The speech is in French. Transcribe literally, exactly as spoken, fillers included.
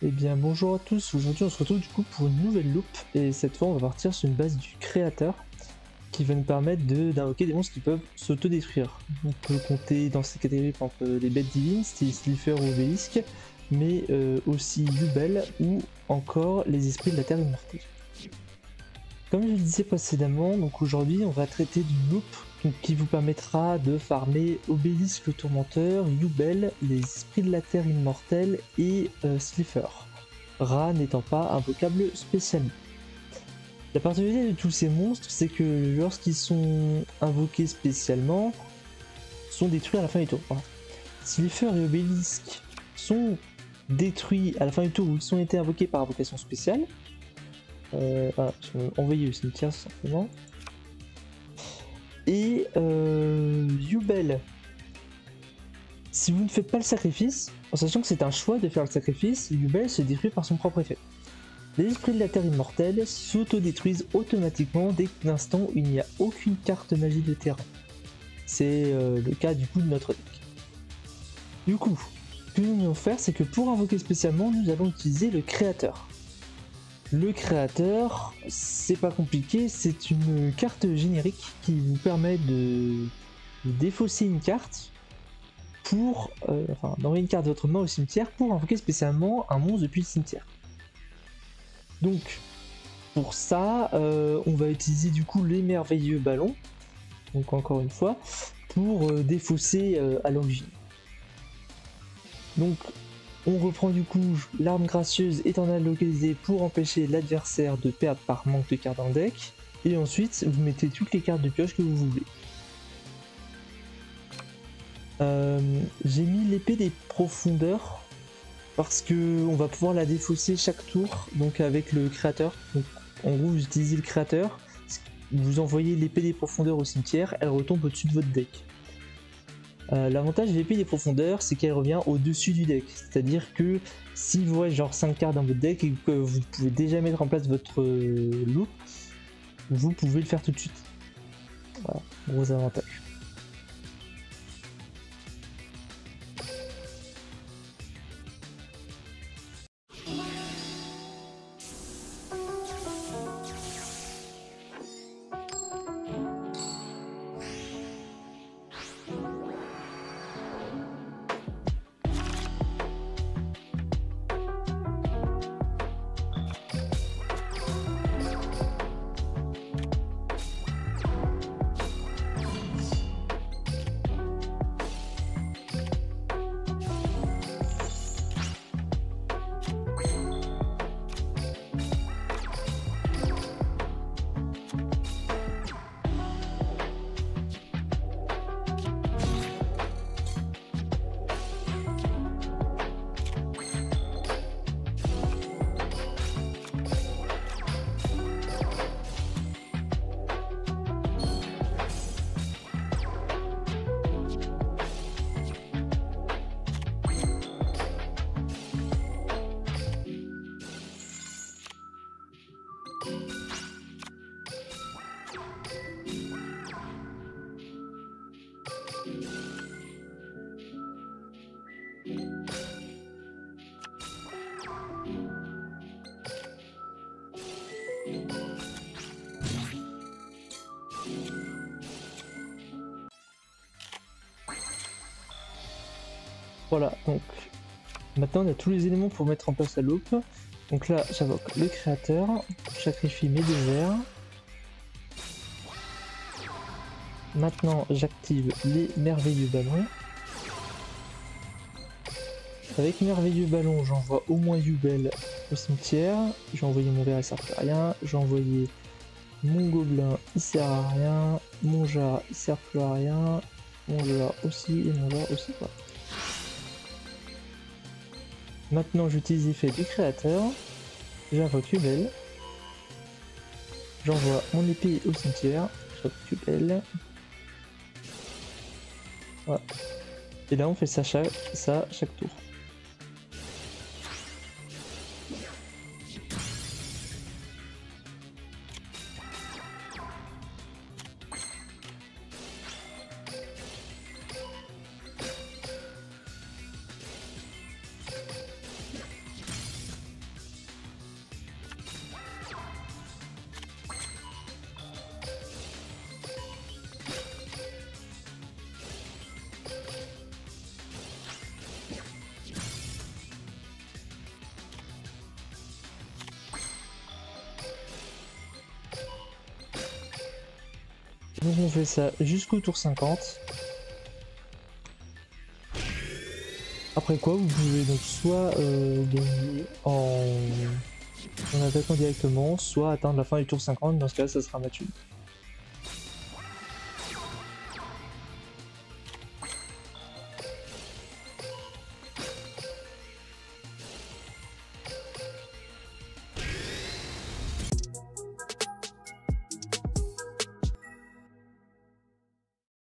Eh bien bonjour à tous, aujourd'hui on se retrouve du coup pour une nouvelle loupe et cette fois on va partir sur une base du Créateur qui va nous permettre d'invoquer de, des monstres qui peuvent s'autodétruire. On peut compter dans ces catégories par exemple les bêtes divines, style Slifer ou Obélisque, mais euh, aussi Yubel ou encore les Esprits de la Terre Immortelle. Comme je le disais précédemment, donc aujourd'hui on va traiter d'une loupe donc, qui vous permettra de farmer Obélisque le Tourmenteur, Yubel, les Esprits de la Terre Immortelle et euh, Slifer, Ra n'étant pas invocable spécialement. La particularité de tous ces monstres, c'est que lorsqu'ils sont invoqués spécialement, sont détruits à la fin du tour. Voilà. Slifer et Obélisque sont détruits à la fin du tour où ils ont été invoqués par invocation spéciale. Euh, voilà, ils sont envoyés au cimetière simplement. Et euh, Yubel, si vous ne faites pas le sacrifice, en sachant que c'est un choix de faire le sacrifice, Yubel se détruit par son propre effet. Les esprits de la terre immortelle s'autodétruisent automatiquement dès qu'un instant il n'y a aucune carte magie de terrain. C'est euh, le cas du coup de notre deck. Du coup, ce que nous allons faire, c'est que pour invoquer spécialement, nous allons utiliser le Créateur. Le Créateur, c'est pas compliqué, c'est une carte générique qui vous permet de défausser une carte pour, euh, enfin, d'envoyer une carte de votre main au cimetière pour invoquer spécialement un monstre depuis le cimetière. Donc, pour ça, euh, on va utiliser du coup les merveilleux ballons, donc encore une fois, pour euh, défausser euh, à l'origine. Donc, on reprend du coup l'arme gracieuse étant localisée pour empêcher l'adversaire de perdre par manque de cartes dans le deck. Et ensuite, vous mettez toutes les cartes de pioche que vous voulez. Euh, J'ai mis l'épée des profondeurs parce que on va pouvoir la défausser chaque tour, donc avec le Créateur. Donc, en gros, vous utilisez le Créateur, vous envoyez l'épée des profondeurs au cimetière, elle retombe au-dessus de votre deck. Euh, L'avantage de l'épée des profondeurs, c'est qu'elle revient au-dessus du deck, c'est-à-dire que si vous avez genre cinq cartes dans votre deck et que vous pouvez déjà mettre en place votre euh, loup, vous pouvez le faire tout de suite. Voilà, gros avantage. Voilà, donc maintenant on a tous les éléments pour mettre en place la loupe. Donc là j'invoque le Créateur, je sacrifie mes deux verres. Maintenant j'active les merveilleux ballons. Avec merveilleux ballons, j'envoie au moins Yubel au cimetière. J'ai envoyé mon verre, il sert à rien. J'ai envoyé mon gobelin, il sert à rien. Mon jar, il sert plus à rien. Mon jar aussi et mon jar aussi pas. Maintenant j'utilise l'effet du Créateur, j'invoque Yubel, j'envoie mon épée au cimetière, j'invoque Yubel. Voilà. Et là on fait ça chaque, ça chaque tour. Donc on fait ça jusqu'au tour cinquante. Après quoi vous pouvez donc soit euh, gagner en... en attaquant directement, soit atteindre la fin du tour cinquante, dans ce cas ça sera match.